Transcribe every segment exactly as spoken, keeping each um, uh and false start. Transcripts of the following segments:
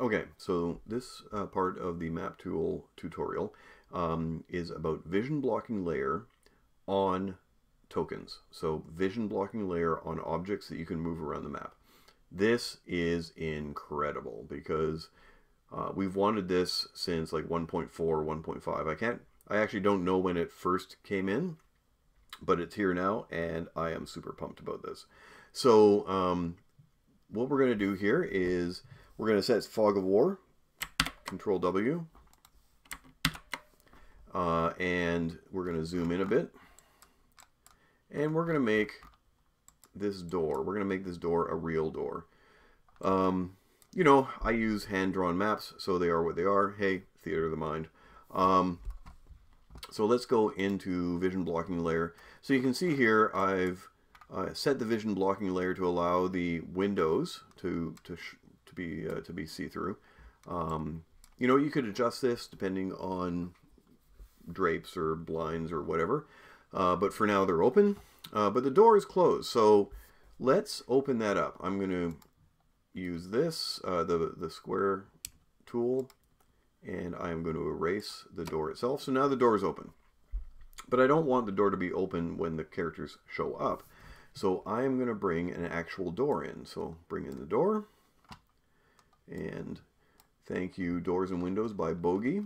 Okay, so this uh, part of the Map Tool tutorial um, is about vision blocking layer on tokens. So vision blocking layer on objects that you can move around the map. This is incredible because uh, we've wanted this since like one point four, one point five. I can't, I actually don't know when it first came in, but it's here now and I am super pumped about this. So um, what we're going to do here is we're going to set Fog of War, Control W, uh, and we're going to zoom in a bit, and we're going to make this door. We're going to make this door a real door. Um, you know, I use hand-drawn maps, so they are what they are. Hey, theater of the mind. Um, so let's go into vision blocking layer. So you can see here I've uh, set the vision blocking layer to allow the windows to to sh to be uh, to be see-through. Um, you know, you could adjust this depending on drapes or blinds or whatever, uh, but for now they're open, uh, but the door is closed. So let's open that up. I'm going to use this uh, the, the square tool, and I'm going to erase the door itself. So now the door is open, but I don't want the door to be open when the characters show up, so I'm going to bring an actual door in. So bring in the door. And thank you, Doors and Windows by Bogey.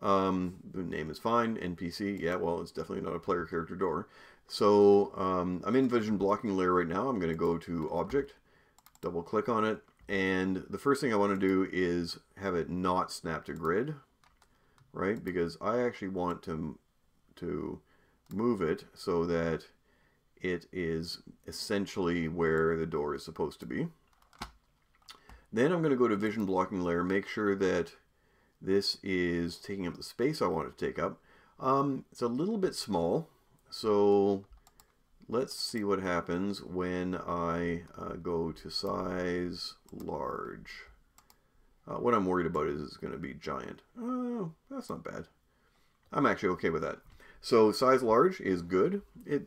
Um, the name is fine. N P C, yeah, well, it's definitely not a player character door. So um, I'm in vision blocking layer right now. I'm going to go to Object, double click on it, and the first thing I want to do is have it not snap to grid, right? Because I actually want to to move it so that it is essentially where the door is supposed to be. Then I'm going to go to vision blocking layer, make sure that this is taking up the space I want it to take up. Um, it's a little bit small, so let's see what happens when I uh, go to size large. Uh, what I'm worried about is it's going to be giant. Oh, that's not bad. I'm actually okay with that. So size large is good. It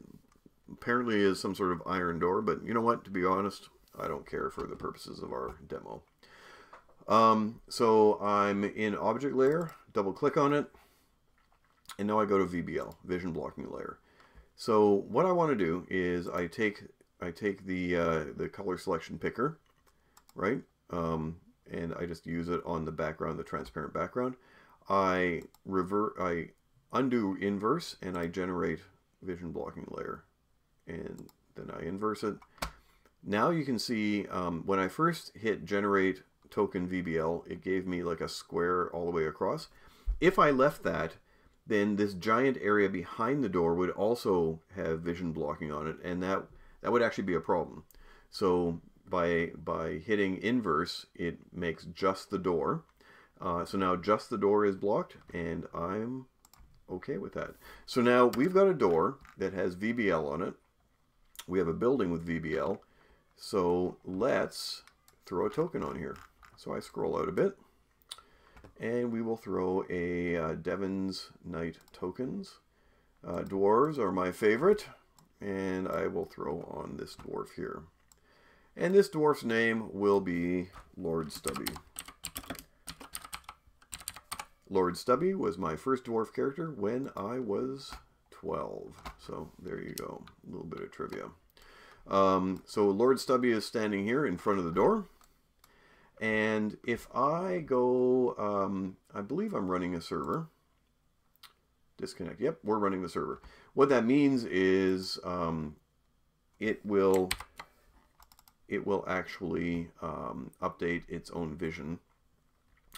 apparently is some sort of iron door, but you know what, to be honest, I don't care for the purposes of our demo. Um, so I'm in object layer, double click on it, and now I go to V B L, vision blocking layer. So what I want to do is I take I take the uh, the color selection picker, right, um, and I just use it on the background, the transparent background. I revert, I undo inverse, and I generate vision blocking layer, and then I inverse it. Now you can see um, when I first hit generate token V B L, it gave me like a square all the way across. If I left that, then this giant area behind the door would also have vision blocking on it, and that that would actually be a problem. So by by hitting inverse, it makes just the door. Uh, so now just the door is blocked, and I'm okay with that. So now we've got a door that has V B L on it. We have a building with V B L. So let's throw a token on here. So I scroll out a bit, and we will throw a uh, Devon's Knight tokens. Uh, dwarves are my favorite, and I will throw on this dwarf here. And this dwarf's name will be Lord Stubby. Lord Stubby was my first dwarf character when I was twelve. So there you go, a little bit of trivia. Um, so Lord Stubby is standing here in front of the door, and if I go, um, I believe I'm running a server. Disconnect. Yep, we're running the server. What that means is um, it will it will actually um, update its own vision.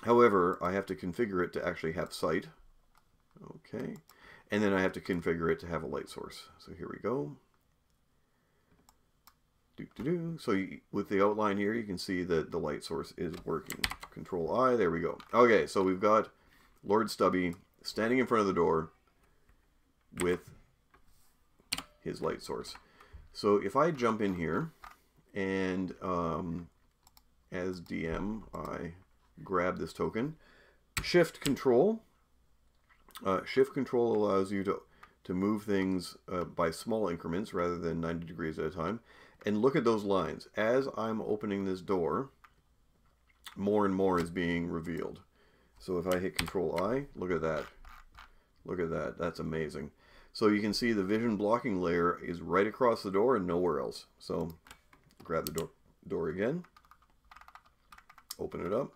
However, I have to configure it to actually have sight. Okay, and then I have to configure it to have a light source. So here we go. Do, do, do. So you, with the outline here, you can see that the light source is working. Control I, there we go. Okay, so we've got Lord Stubby standing in front of the door with his light source. So if I jump in here, and um, as D M, I grab this token. Shift Control. Uh, Shift Control allows you to, to move things uh, by small increments rather than ninety degrees at a time. And look at those lines. As I'm opening this door, more and more is being revealed. So if I hit Control I, look at that. Look at that. That's amazing. So you can see the vision blocking layer is right across the door and nowhere else. So grab the door, door again, open it up,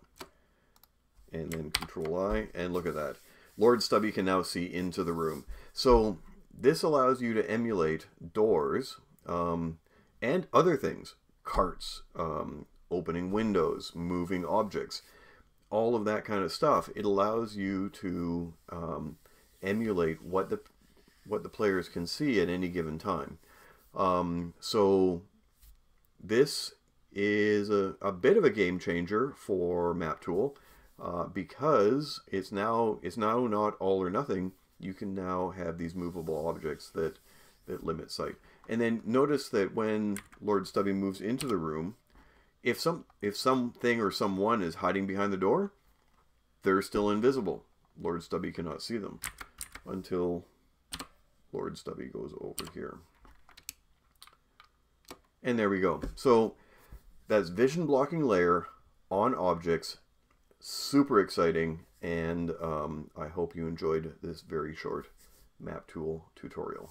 and then Control I, and look at that. Lord Stubby can now see into the room. So this allows you to emulate doors um, and other things. Carts, um, opening windows, moving objects, all of that kind of stuff. It allows you to um, emulate what the what the players can see at any given time. Um, so this is a, a bit of a game changer for Map Tool uh, because it's now it's now not all or nothing. You can now have these movable objects that that limit sight. And then notice that when Lord Stubby moves into the room, if some if something or someone is hiding behind the door, they're still invisible. Lord Stubby cannot see them until Lord Stubby goes over here. And there we go. So that's vision blocking layer on objects. Super exciting, and um, I hope you enjoyed this very short Map Tool tutorial.